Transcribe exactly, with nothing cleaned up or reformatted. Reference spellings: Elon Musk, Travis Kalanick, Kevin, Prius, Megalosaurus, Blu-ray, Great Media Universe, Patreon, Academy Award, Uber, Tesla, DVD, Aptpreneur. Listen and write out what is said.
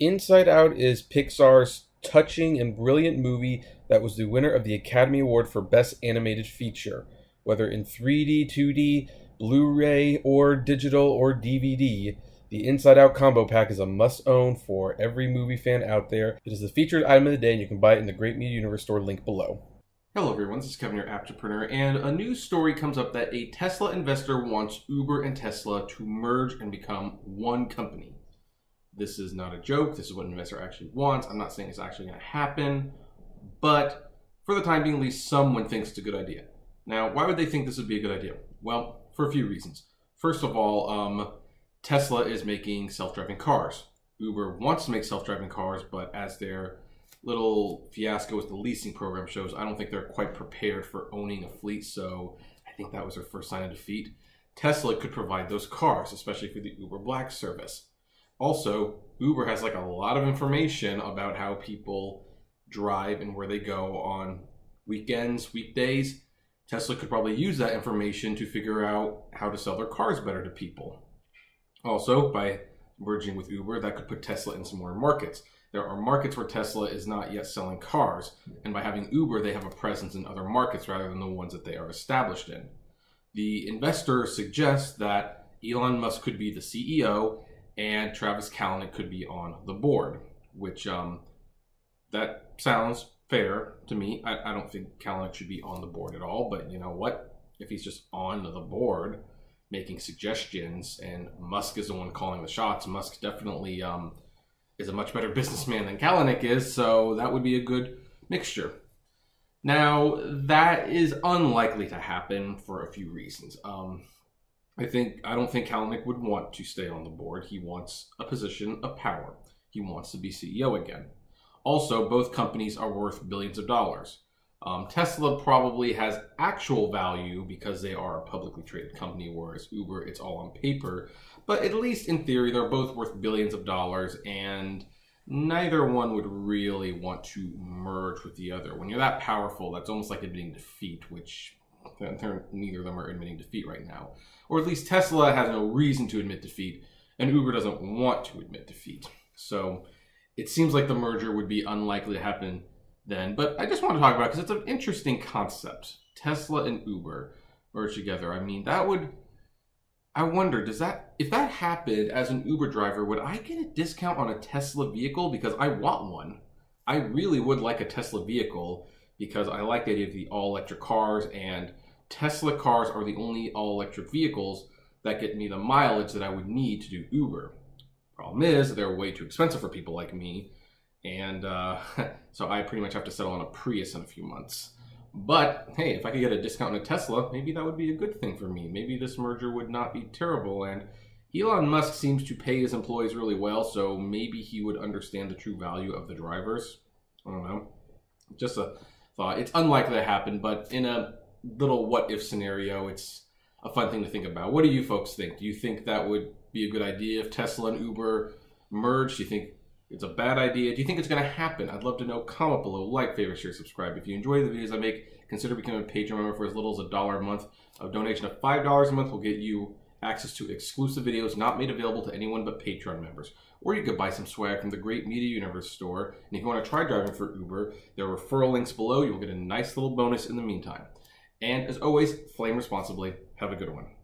Inside Out is Pixar's touching and brilliant movie that was the winner of the Academy Award for Best Animated Feature, whether in three D, two D, Blu-ray, or digital or D V D. The Inside Out Combo Pack is a must-own for every movie fan out there. It is the featured item of the day, and you can buy it in the Great Media Universe store, link below. Hello everyone, this is Kevin, your Aptpreneur, and a new story comes up that a Tesla investor wants Uber and Tesla to merge and become one company. This is not a joke, this is what an investor actually wants. I'm not saying it's actually going to happen, but for the time being, at least someone thinks it's a good idea. Now, why would they think this would be a good idea? Well, for a few reasons. First of all, um... Tesla is making self-driving cars. Uber wants to make self-driving cars, but as their little fiasco with the leasing program shows, I don't think they're quite prepared for owning a fleet, so I think that was their first sign of defeat. Tesla could provide those cars, especially for the Uber Black service. Also, Uber has like a lot of information about how people drive and where they go on weekends, weekdays. Tesla could probably use that information to figure out how to sell their cars better to people. Also, by merging with Uber, that could put Tesla in some more markets. There are markets where Tesla is not yet selling cars, and by having Uber, they have a presence in other markets rather than the ones that they are established in. The investor suggests that Elon Musk could be the C E O and Travis Kalanick could be on the board, which um, that sounds fair to me. I, I don't think Kalanick should be on the board at all, but you know what? If he's just on the board, making suggestions, and Musk is the one calling the shots. Musk definitely um, is a much better businessman than Kalanick is, so that would be a good mixture. Now, that is unlikely to happen for a few reasons. Um, I think I don't think Kalanick would want to stay on the board. He wants a position of power. He wants to be C E O again. Also, both companies are worth billions of dollars. Um, Tesla probably has actual value because they are a publicly traded company, whereas Uber, it's all on paper. But at least in theory, they're both worth billions of dollars, and neither one would really want to merge with the other. When you're that powerful, that's almost like admitting defeat, which neither of them are admitting defeat right now. Or at least Tesla has no reason to admit defeat, and Uber doesn't want to admit defeat. So it seems like the merger would be unlikely to happen then, but I just want to talk about it because it's an interesting concept. Tesla and Uber merged together. I mean, that would, I wonder, does that, if that happened as an Uber driver, would I get a discount on a Tesla vehicle? Because I want one. I really would like a Tesla vehicle because I like the idea of the all-electric cars, and Tesla cars are the only all-electric vehicles that get me the mileage that I would need to do Uber. Problem is, they're way too expensive for people like me. And uh, so I pretty much have to settle on a Prius in a few months. But hey, if I could get a discount on a Tesla, maybe that would be a good thing for me. Maybe this merger would not be terrible. And Elon Musk seems to pay his employees really well, so maybe he would understand the true value of the drivers. I don't know. Just a thought. It's unlikely to happen, but in a little what-if scenario, it's a fun thing to think about. What do you folks think? Do you think that would be a good idea if Tesla and Uber merged? Do you think it's a bad idea? Do you think it's going to happen? I'd love to know. Comment below, like, favorite, share, subscribe. If you enjoy the videos I make, consider becoming a Patreon member for as little as a dollar a month. A donation of five dollars a month will get you access to exclusive videos not made available to anyone but Patreon members. Or you could buy some swag from the Great Media Universe store. And if you want to try driving for Uber, there are referral links below. You'll get a nice little bonus in the meantime. And as always, flame responsibly. Have a good one.